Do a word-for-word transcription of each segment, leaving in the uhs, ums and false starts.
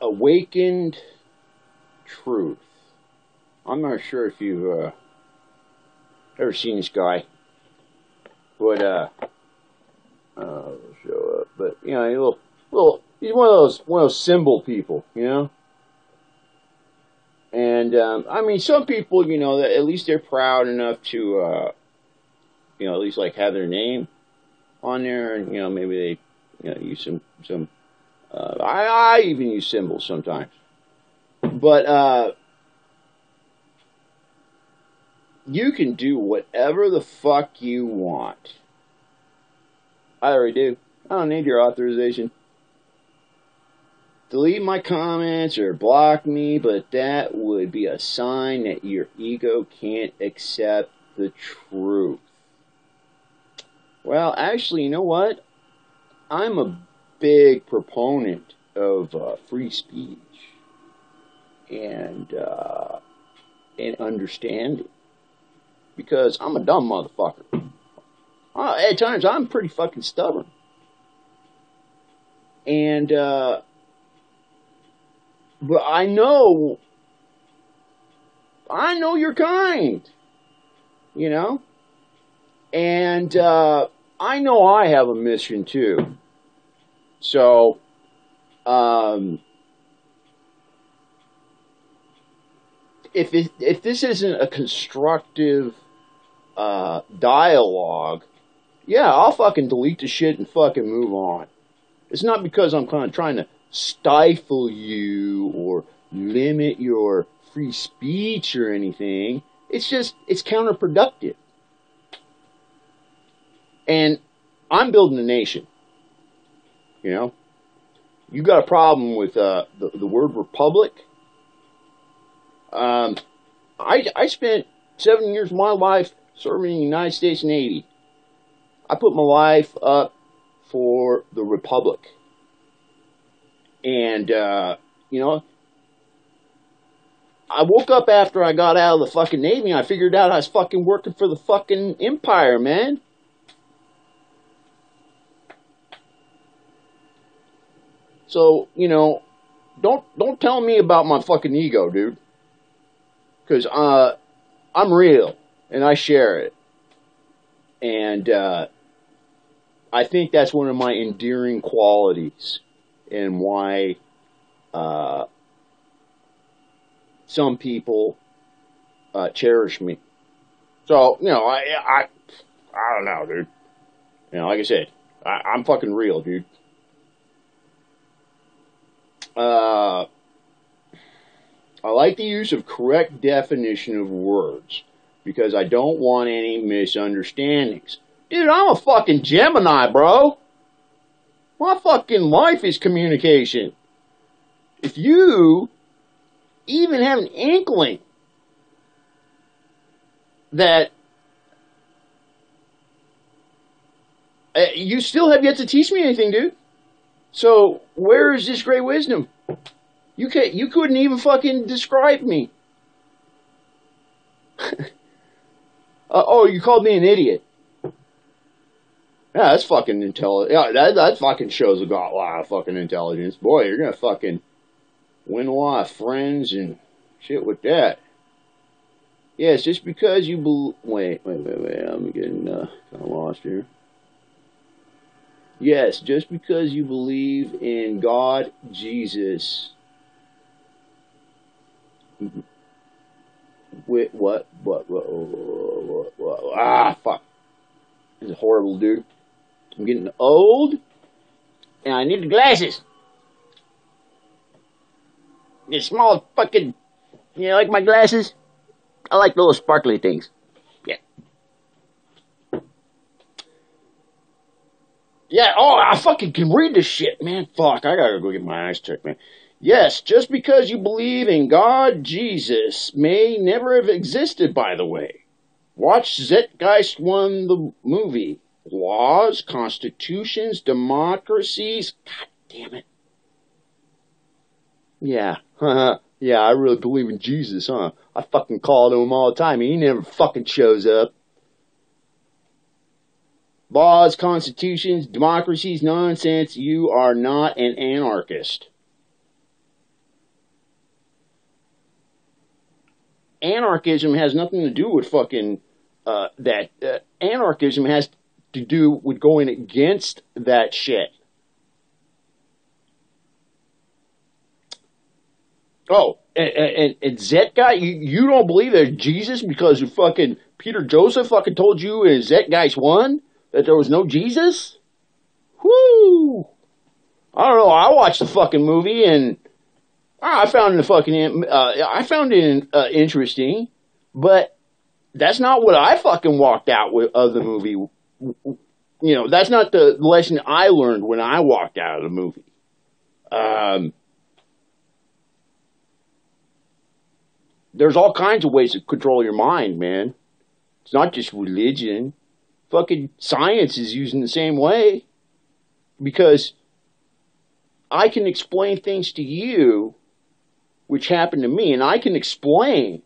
awakened truth. I'm not sure if you've uh, ever seen this guy, but uh, uh, show up. But you know, he's a little, little, he's one of those, one of those symbol people, you know. And um, I mean, some people, you know, that at least they're proud enough to, uh, you know, at least like have their name on there, and you know, maybe they, you know, use some some. Uh, I, I even use symbols sometimes, but uh, you can do whatever the fuck you want. I already do. I don't need your authorization. Delete my comments or block me, but that would be a sign that your ego can't accept the truth. Well, actually, you know what? I'm a big proponent of uh, free speech and uh, and understanding, because I'm a dumb motherfucker. Uh, at times, I'm pretty fucking stubborn, and uh, but I know, I know your kind, you know, and uh, I know I have a mission too. So, um, if it, if this isn't a constructive uh, dialogue, yeah, I'll fucking delete the shit and fucking move on. It's not because I'm kind of trying to stifle you or limit your free speech or anything. It's just, it's counterproductive. And I'm building a nation. You know, you got a problem with uh, the, the word republic. Um, I, I spent seven years of my life serving in the United States Navy. I put my life up for the republic. And, uh, you know, I woke up after I got out of the fucking Navy and I figured out I was fucking working for the fucking empire, man. So, you know, don't don't tell me about my fucking ego, dude. Because uh, I'm real, and I share it. And uh, I think that's one of my endearing qualities, and why uh, some people uh, cherish me. So, you know, I, I, I don't know, dude. You know, like I said, I, I'm fucking real, dude. Uh, I like the use of correct definition of words, because I don't want any misunderstandings. Dude, I'm a fucking Gemini, bro. My fucking life is communication. If you even have an inkling that uh, you still have yet to teach me anything, dude. So, where is this great wisdom? You can't, you couldn't even fucking describe me. uh, oh, you called me an idiot. Yeah, that's fucking intelligent. Yeah, that, that fucking shows a lot of fucking intelligence. Boy, you're gonna fucking win a lot of friends and shit with that. Yeah, it's just because you believe... Wait, wait, wait, wait. I'm getting uh, kind of lost here. Yes, just because you believe in God, Jesus, wait, what, what, what, what, what, what, ah, fuck, this is horrible, dude. I'm getting old, and I need the glasses. These small fucking, you know, like my glasses? I like little sparkly things. Yeah, oh, I fucking can read this shit, man. Fuck, I gotta go get my eyes checked, man. Yes, just because you believe in God, Jesus may never have existed, by the way. Watch Zeitgeist One, the movie. Laws, constitutions, democracies. God damn it. Yeah, yeah, I really believe in Jesus, huh? I fucking call to him all the time, and he never fucking shows up. Laws, constitutions, democracies, nonsense. You are not an anarchist. anarchism has nothing to do with fucking uh, that. Uh, anarchism has to do with going against that shit. Oh, and, and, and Zet guy, you, you don't believe there's Jesus because fucking Peter Joseph fucking told you in Zet Guys one that there was no Jesus? Whoo! I don't know. I watched the fucking movie and I found the fucking uh, I found it uh, interesting, but that's not what I fucking walked out with of the movie. You know, that's not the lesson I learned when I walked out of the movie. Um, there's all kinds of ways to control your mind, man. It's not just religion. Fucking science is using the same way, because I can explain things to you which happened to me, and I can explain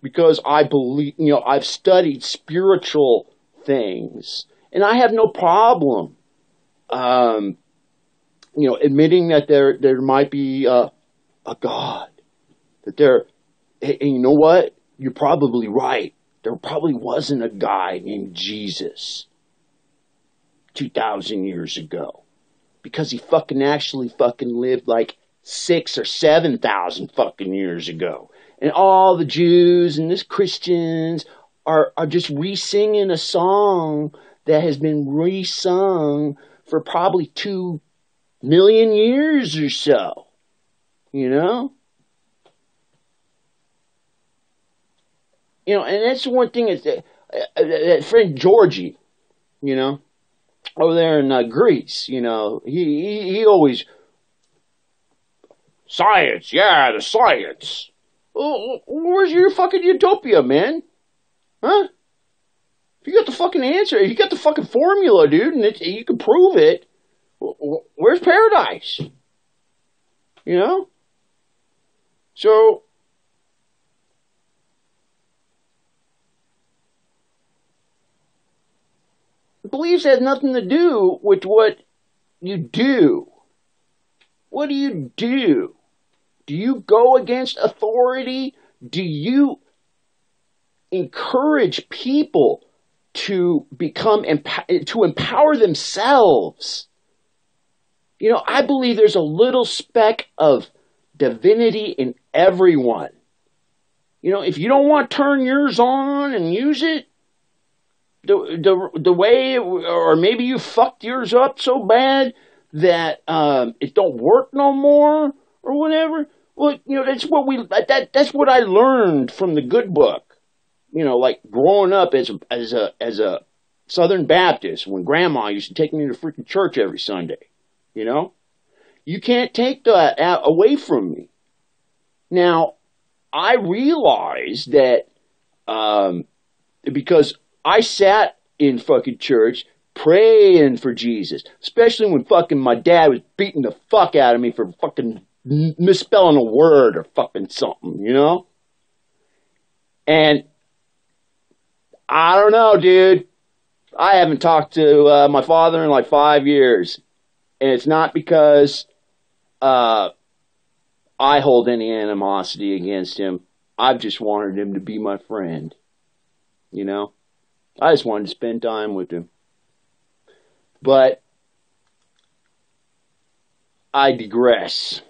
because I believe, you know, I've studied spiritual things, and I have no problem, um, you know, admitting that there there might be a, a God, that there, and you know what, you're probably right. There probably wasn't a guy named Jesus two thousand years ago, because he fucking actually fucking lived like six or seven thousand fucking years ago, and all the Jews and this Christians are are just re-singing a song that has been re-sung for probably two million years or so, you know. You know, and that's one thing is that, uh, that friend Georgie, you know, over there in uh, Greece, you know, he he, he always. Science, yeah, the science. Oh, where's your fucking utopia, man? Huh? If you got the fucking answer, if you got the fucking formula, dude, and it, you can prove it, where's paradise? You know? So, beliefs has nothing to do with what you do. What do you do? Do you go against authority? Do you encourage people to become, to empower themselves? You know, I believe there's a little speck of divinity in everyone. You know, if you don't want to turn yours on and use it, the, the, the way, or maybe you fucked yours up so bad that um, it don't work no more or whatever. Well, you know, that's what we that that's what I learned from the good book. You know, like growing up as a, as a as a Southern Baptist, when Grandma used to take me to freaking church every Sunday. You know, you can't take that out, away from me. Now, I realized that um, because I sat in fucking church praying for Jesus, especially when fucking my dad was beating the fuck out of me for fucking misspelling a word or fucking something, you know? And I don't know, dude. I haven't talked to uh, my father in like five years. And it's not because uh, I hold any animosity against him. I've just wanted him to be my friend, you know? I just wanted to spend time with him. But I digress.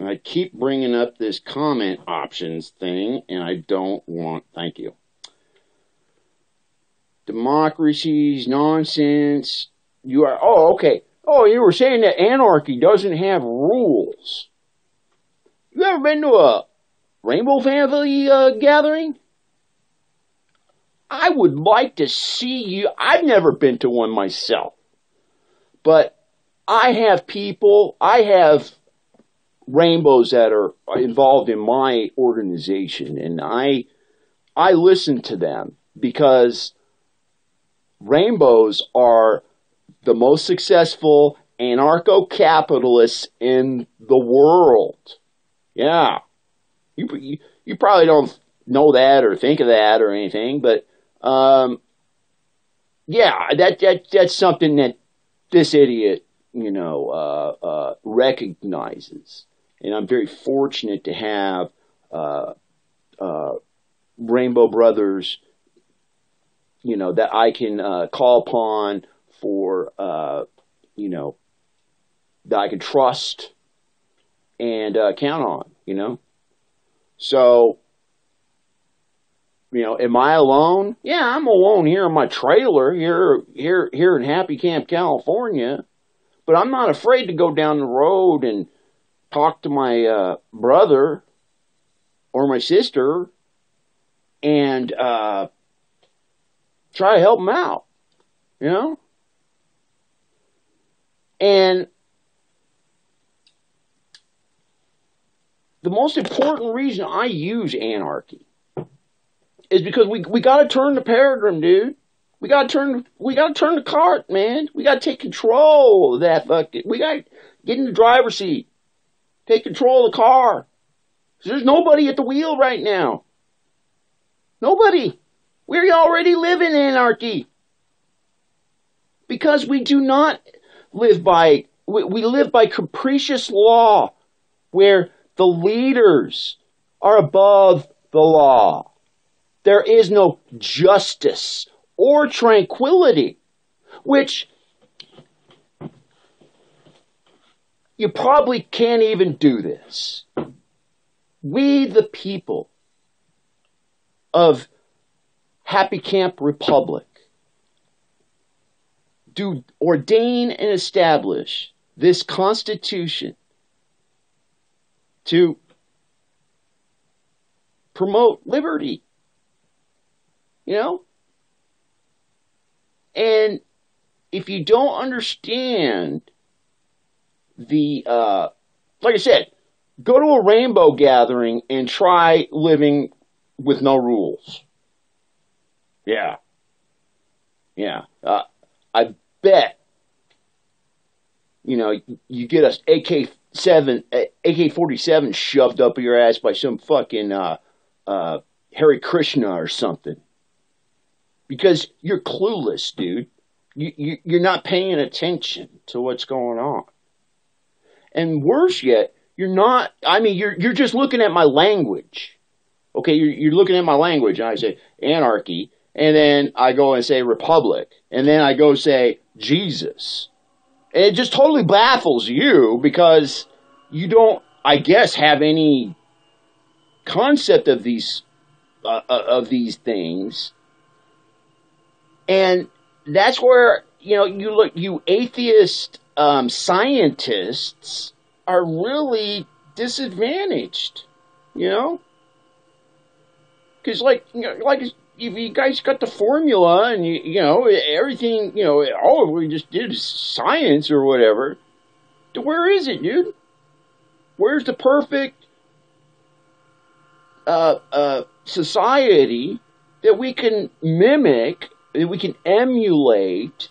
And I keep bringing up this comment options thing, and I don't want... Thank you. Democracy's nonsense. You are... Oh, okay. Oh, you were saying that anarchy doesn't have rules. You ever been to a Rainbow Family uh, gathering? I would like to see you. I've never been to one myself, but I have people, I have rainbows that are involved in my organization, and I, I listen to them because rainbows are the most successful anarcho-capitalists in the world. Yeah. You, you, you probably don't know that or think of that or anything, but Um, yeah, that, that, that's something that this idiot, you know, uh, uh, recognizes. And I'm very fortunate to have uh, uh, Rainbow Brothers, you know, that I can uh, call upon for, uh, you know, that I can trust and uh, count on, you know. So, you know, am I alone? Yeah, I'm alone here in my trailer here, here, here in Happy Camp, California. But I'm not afraid to go down the road and talk to my uh, brother or my sister and uh, try to help them out, you know? And the most important reason I use anarchy is because we we gotta turn the paradigm, dude. We gotta turn we gotta turn the cart, man. We gotta take control of that fucking. We gotta get in the driver's seat, take control of the car. There's nobody at the wheel right now. Nobody. We already live in anarchy because we do not live by we, we live by capricious law, where the leaders are above the law. There is no justice or tranquility, which you probably can't even do this. We, the people of Happy Camp Republic, do ordain and establish this Constitution to promote liberty. You know? And if you don't understand the, uh, like I said, go to a rainbow gathering and try living with no rules. Yeah. Yeah. Uh, I bet, you know, you get us A K forty-seven shoved up your ass by some fucking uh, uh, Hare Krishna or something. Because you're clueless, dude. You, you, you're not paying attention to what's going on. And worse yet, you're not, I mean, you're, you're just looking at my language. Okay, you're, you're looking at my language, and I say anarchy, and then I go and say republic, and then I go say Jesus. And it just totally baffles you because you don't, I guess, have any concept of these, uh, of these things. And that's where, you know, you look, you atheist um, scientists are really disadvantaged, you know? Because, like, you know, like, if you guys got the formula and, you, you know, everything, you know, all we just did is science or whatever, where is it, dude? Where's the perfect uh, uh, society that we can mimic, that we can emulate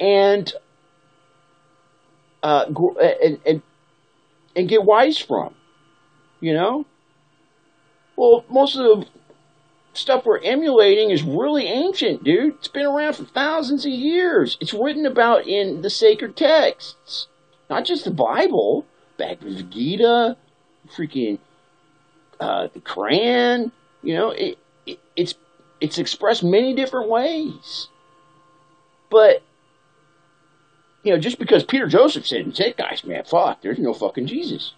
and, uh, and and and get wise from, you know? Well, most of the stuff we're emulating is really ancient, dude. It's been around for thousands of years. It's written about in the sacred texts, not just the Bible, Bhagavad Gita, freaking uh, the Quran. You know, it, it it's. It's expressed many different ways. But, you know, just because Peter Joseph said, "Hey guys, man, fuck, there's no fucking Jesus."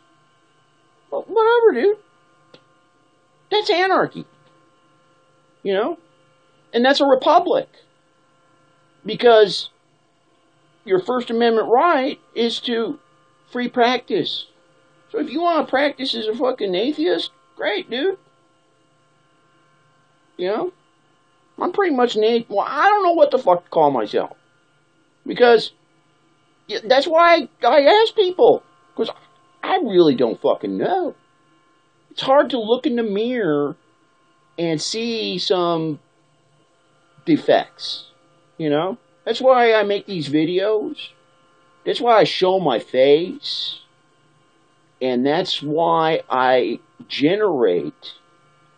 Well, whatever, dude. That's anarchy. You know? And that's a republic. Because your First Amendment right is to free practice. So if you want to practice as a fucking atheist, great, dude. You know? I'm pretty much an atheist. Well, I don't know what the fuck to call myself. Because that's why I, I ask people. Because I really don't fucking know. It's hard to look in the mirror and see some defects. You know? That's why I make these videos. That's why I show my face. And that's why I generate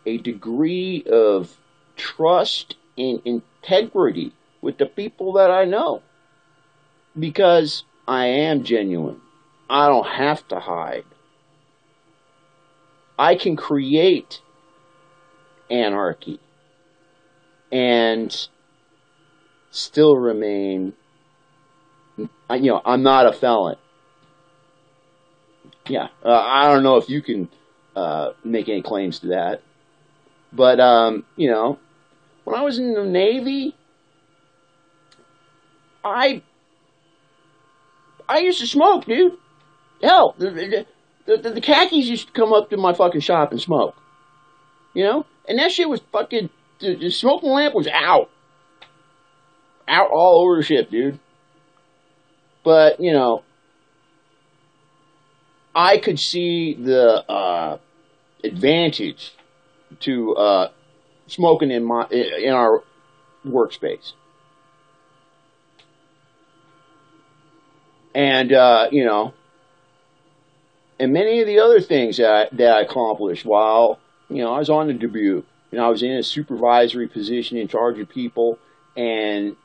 a degree of trust and integrity with the people that I know, because I am genuine. I don't have to hide. I can create anarchy and still remain, you know, I'm not a felon. Yeah, uh, I don't know if you can uh, make any claims to that. But, um, you know, when I was in the Navy, I I used to smoke, dude. Hell, the, the, the, the khakis used to come up to my fucking shop and smoke. You know? And that shit was fucking, the, the smoking lamp was out. Out all over the ship, dude. But, you know, I could see the uh, advantage to uh, smoking in my in our workspace, and uh, you know, and many of the other things that I, that I accomplished while you know I was on the Dubuque, and I was in a supervisory position in charge of people, and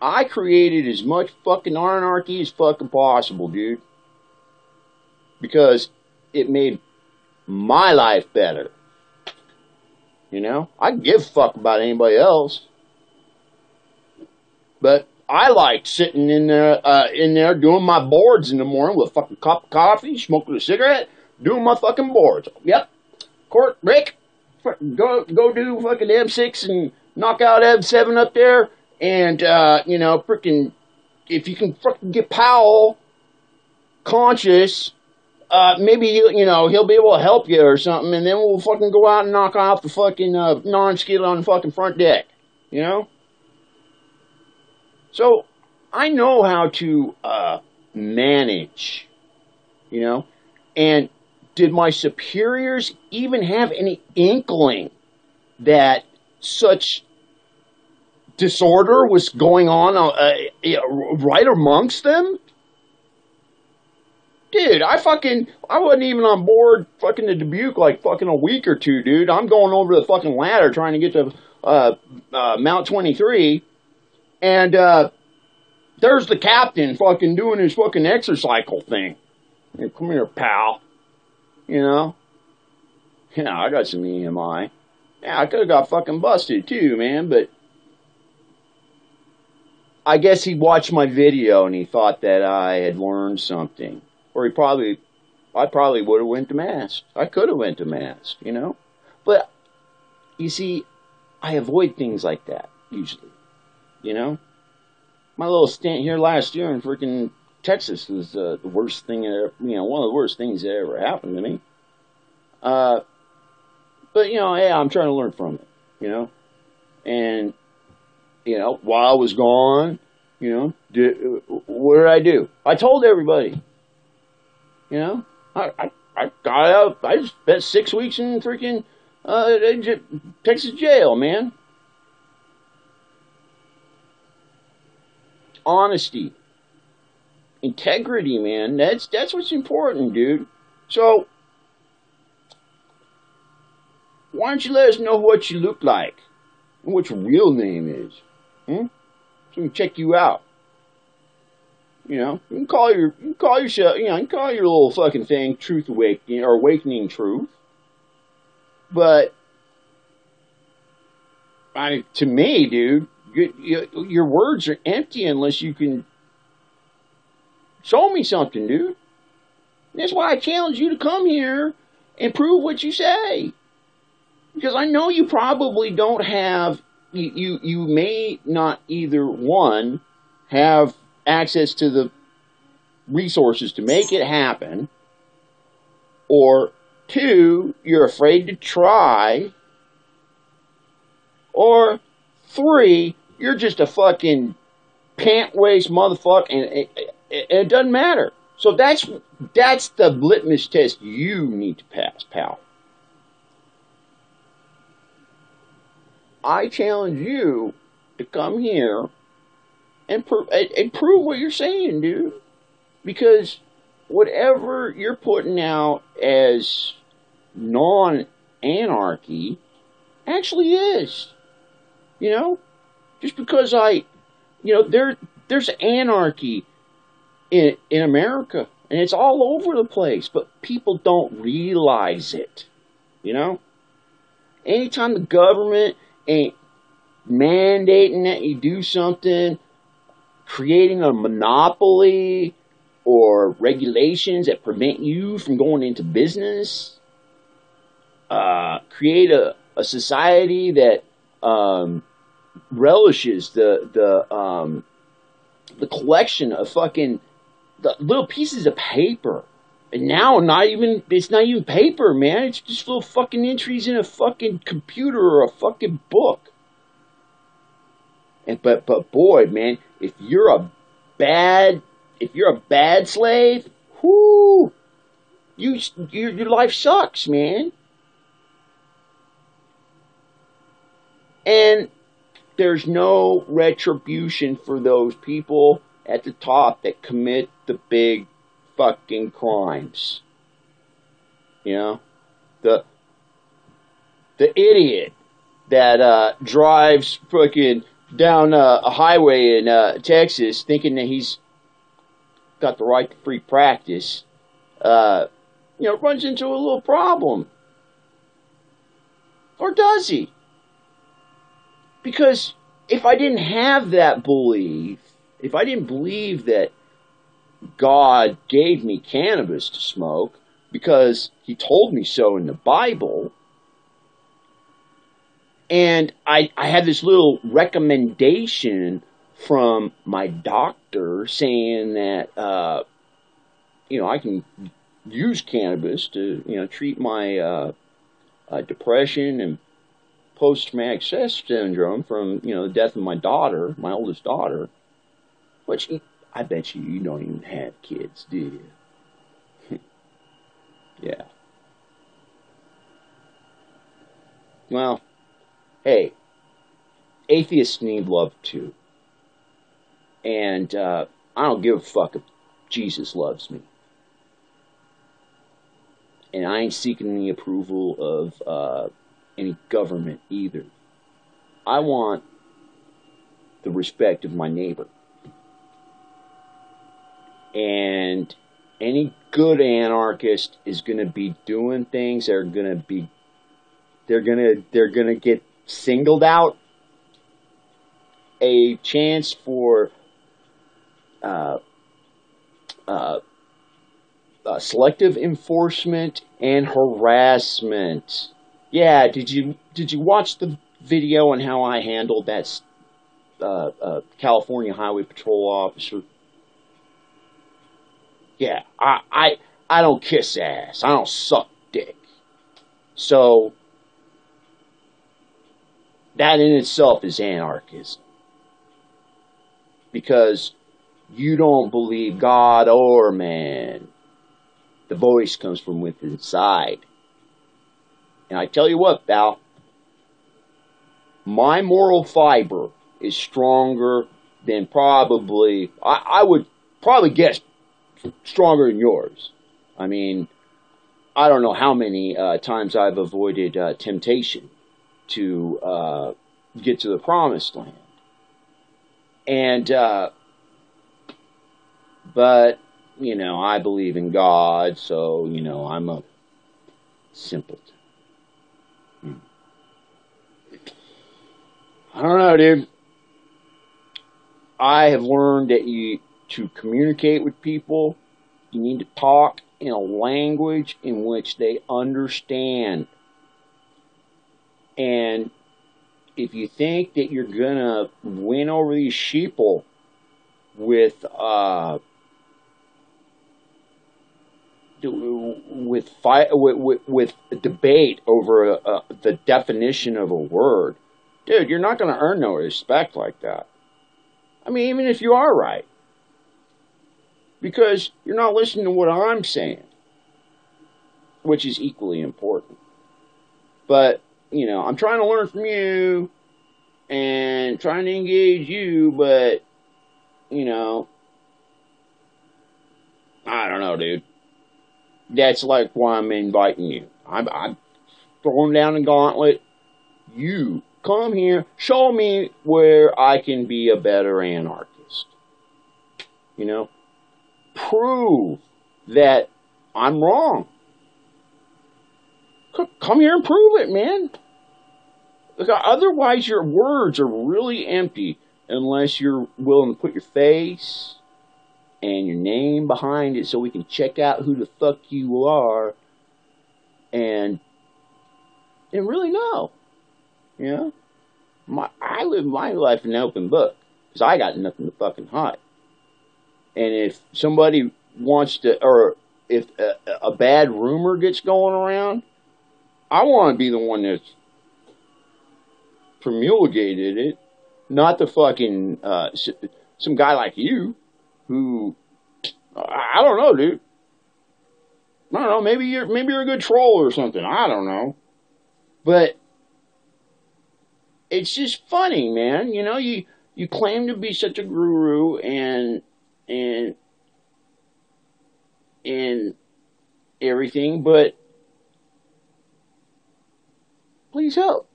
I created as much fucking anarchy as fucking possible, dude. Because it made my life better. You know? I give a fuck about anybody else. But I liked sitting in there, uh, in there doing my boards in the morning with a fucking cup of coffee, smoking a cigarette, doing my fucking boards. Yep. Court break. Go, go do fucking M six and knock out M seven up there. And, uh, you know, freaking, if you can fucking get Powell conscious... Uh, maybe, you know, he'll be able to help you or something, and then we'll fucking go out and knock off the fucking uh, non-skid on the fucking front deck, you know? So, I know how to uh, manage, you know? And did my superiors even have any inkling that such disorder was going on uh, right amongst them? Dude, I fucking, I wasn't even on board fucking the Dubuque like fucking a week or two, dude. I'm going over the fucking ladder trying to get to uh, uh, Mount twenty-three. And uh, there's the captain fucking doing his fucking exercise thing. Hey, come here, pal. You know? Yeah, I got some E M I. Yeah, I could have got fucking busted too, man. But I guess he watched my video and he thought that I had learned something. Or he probably, I probably would have went to mass. I could have went to mass, you know. But, you see, I avoid things like that, usually. You know. My little stint here last year in freaking Texas was uh, the worst thing, that ever, you know, one of the worst things that ever happened to me. Uh, but, you know, yeah, I'm trying to learn from it, you know. And, you know, while I was gone, you know, did, what did I do? I told everybody. You know, I, I, I got out, I spent six weeks in freaking uh, Texas jail, man. Honesty. Integrity, man. That's, that's what's important, dude. So, why don't you let us know what you look like and what your real name is? Hmm? So we can check you out. You know, you can call your, you can call yourself, you know, you can call your little fucking thing Truth Awakening or Awakening Truth. But, I, to me, dude, you, you, your words are empty unless you can show me something, dude. That's why I challenge you to come here and prove what you say. Because I know you probably don't have, you, you, you may not either one have access to the resources to make it happen, or two, you're afraid to try, or three, you're just a fucking pant waist motherfucker, and it, it, it doesn't matter. So that's that's the litmus test you need to pass, pal. I challenge you to come here And, pro and prove what you're saying, dude. Because whatever you're putting out as non-anarchy actually is. You know? Just because I... You know, there, there's anarchy in, in America. And it's all over the place, but people don't realize it, you know? Anytime the government ain't mandating that you do something, creating a monopoly or regulations that prevent you from going into business, uh, create a, a society that um, relishes the, the, um, the collection of fucking the little pieces of paper. And now not even, it's not even paper, man. It's just little fucking entries in a fucking computer or a fucking book. And but but boy, man, if you're a bad if you're a bad slave, whoo, you your your life sucks, man. And there's no retribution for those people at the top that commit the big fucking crimes. You know, the the idiot that uh, drives fucking down uh, a highway in uh, Texas, thinking that he's got the right to free practice, uh, you know, runs into a little problem. Or does he? Because if I didn't have that belief, if I didn't believe that God gave me cannabis to smoke because he told me so in the Bible, and I, I had this little recommendation from my doctor saying that, uh, you know, I can use cannabis to, you know, treat my uh, uh, depression and post-traumatic stress syndrome from, you know, the death of my daughter, my oldest daughter, which I bet you, you don't even have kids, do you? Yeah. Well, hey, atheists need love too. And uh, I don't give a fuck if Jesus loves me. And I ain't seeking the approval of uh, any government either. I want the respect of my neighbor. And any good anarchist is going to be doing things that are going to be, they're going to, they're going to get singled out, a chance for uh, uh, uh, selective enforcement and harassment. Yeah, did you did you watch the video on how I handled that uh, uh, California Highway Patrol officer? Yeah, I, I I don't kiss ass. I don't suck dick. So that in itself is anarchism. Because you don't believe God or man. The voice comes from within inside. And I tell you what, pal, my moral fiber is stronger than probably, I, I would probably guess, stronger than yours. I mean, I don't know how many uh, times I've avoided uh, temptation to uh, get to the promised land. And, uh, but, you know, I believe in God, so, you know, I'm a simpleton. Hmm. I don't know, dude. I have learned that you, to communicate with people, you need to talk in a language in which they understand. And if you think that you're going to win over these sheeple with, uh, with, fi with, with, with debate over uh, the definition of a word, dude, you're not going to earn no respect like that. I mean, even if you are right. Because you're not listening to what I'm saying, which is equally important. But, you know, I'm trying to learn from you and trying to engage you, but, you know, I don't know, dude. That's like why I'm inviting you. I'm, I'm throwing down a gauntlet. You come here, show me where I can be a better anarchist. You know? Prove that I'm wrong. Come here and prove it, man. Otherwise, your words are really empty unless you're willing to put your face and your name behind it so we can check out who the fuck you are and and really know. You know? My, I live my life in an open book because I got nothing to fucking hide. And if somebody wants to, or if a, a bad rumor gets going around, I want to be the one that's promulgated it, not the fucking, uh, some guy like you, who, I don't know, dude. I don't know, maybe you're, maybe you're a good troll or something, I don't know. But it's just funny, man, you know, you, you claim to be such a guru, and, and, and everything, but please help.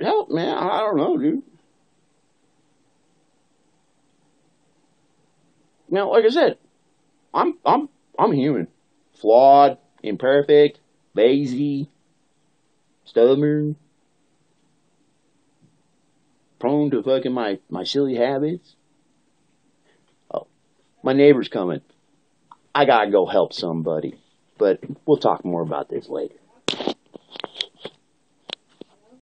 Help, man. I don't know, dude. Now, like I said, I'm I'm I'm human. Flawed, imperfect, lazy, stubborn, prone to fucking my, my silly habits. Oh, my neighbor's coming. I gotta go help somebody. But we'll talk more about this later.